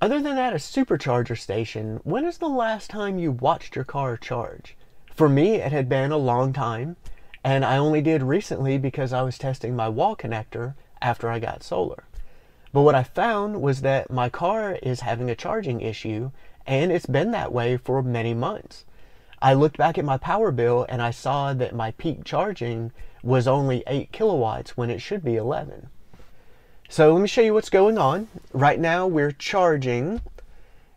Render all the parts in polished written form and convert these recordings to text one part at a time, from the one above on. Other than at a supercharger station, when is the last time you watched your car charge? For me, it had been a long time, and I only did recently because I was testing my wall connector after I got solar. But what I found was that my car is having a charging issue, and it's been that way for many months. I looked back at my power bill and I saw that my peak charging was only 8 kilowatts when it should be 11. So let me show you what's going on. Right now we're charging.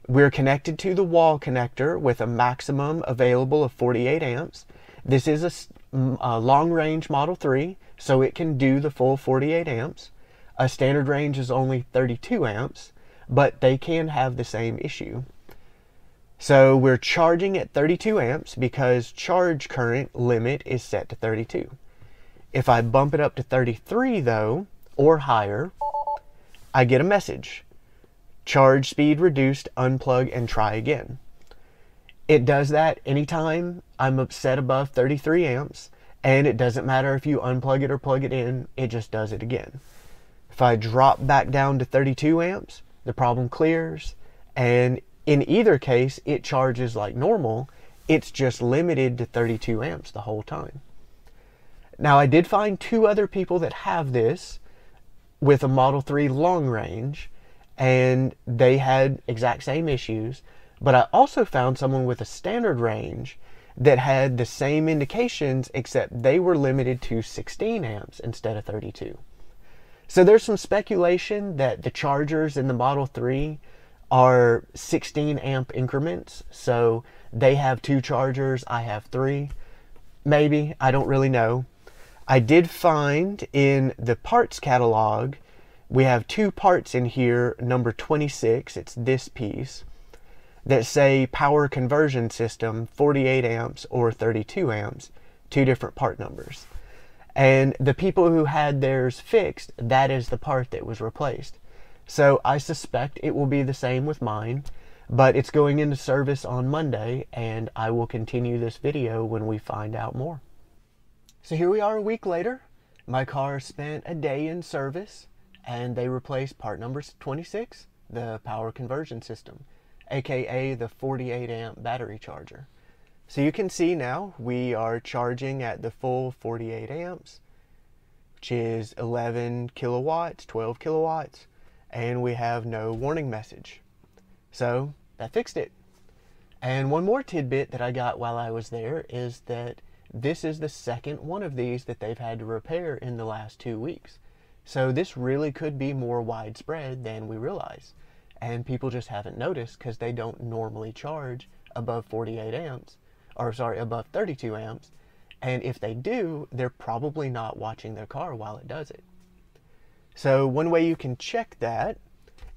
We're connected to the wall connector with a maximum available of 48 amps. This is a long range Model 3, so it can do the full 48 amps. A standard range is only 32 amps, but they can have the same issue. So we're charging at 32 amps because charge current limit is set to 32. If I bump it up to 33 though, or higher, I get a message. Charge speed reduced, unplug and try again. It does that anytime I'm set above 33 amps, and it doesn't matter if you unplug it or plug it in, it just does it again. If I drop back down to 32 amps, the problem clears, and in either case, it charges like normal. It's just limited to 32 amps the whole time. Now, I did find 2 other people that have this with a Model 3 long range, and they had exact same issues, but I also found someone with a standard range that had the same indications, except they were limited to 16 amps instead of 32. So there's some speculation that the chargers in the Model 3 are 16 amp increments, so they have 2 chargers, I have 3. Maybe, I don't really know. I did find in the parts catalog, we have 2 parts in here, number 26, it's this piece, that say power conversion system, 48 amps or 32 amps, 2 different part numbers. And the people who had theirs fixed, that is the part that was replaced. So I suspect it will be the same with mine, but it's going into service on Monday, and I will continue this video when we find out more. So here we are a week later. My car spent a day in service, and they replaced part number 26, the power conversion system, aka the 48 amp battery charger. So you can see now we are charging at the full 48 amps, which is 11 kilowatts, 12 kilowatts, and we have no warning message. So that fixed it. And one more tidbit that I got while I was there is that this is the second one of these that they've had to repair in the last 2 weeks. So this really could be more widespread than we realize. And people just haven't noticed because they don't normally charge above 48 amps, or sorry, above 32 amps. And if they do, they're probably not watching their car while it does it. So one way you can check that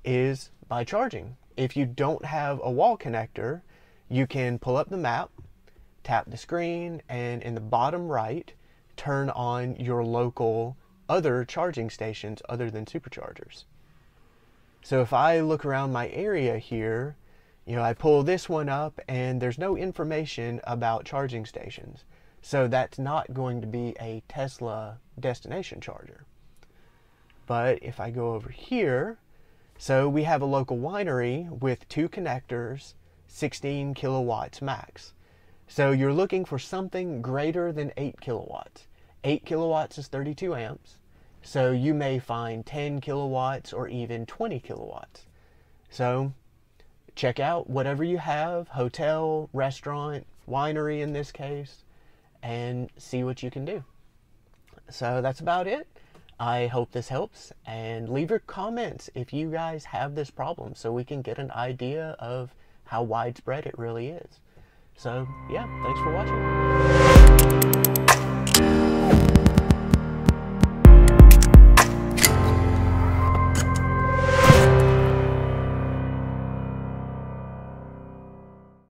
is by charging. If you don't have a wall connector, you can pull up the map, tap the screen, and in the bottom right, turn on your local other charging stations other than superchargers. So if I look around my area here, you know, I pull this one up and there's no information about charging stations. So that's not going to be a Tesla destination charger. But if I go over here, so we have a local winery with 2 connectors, 16 kilowatts max. So you're looking for something greater than 8 kilowatts. 8 kilowatts is 32 amps. So you may find 10 kilowatts or even 20 kilowatts. So check out whatever you have, hotel, restaurant, winery in this case, and see what you can do. So that's about it. I hope this helps, and leave your comments if you guys have this problem so we can get an idea of how widespread it really is. So yeah, thanks for watching.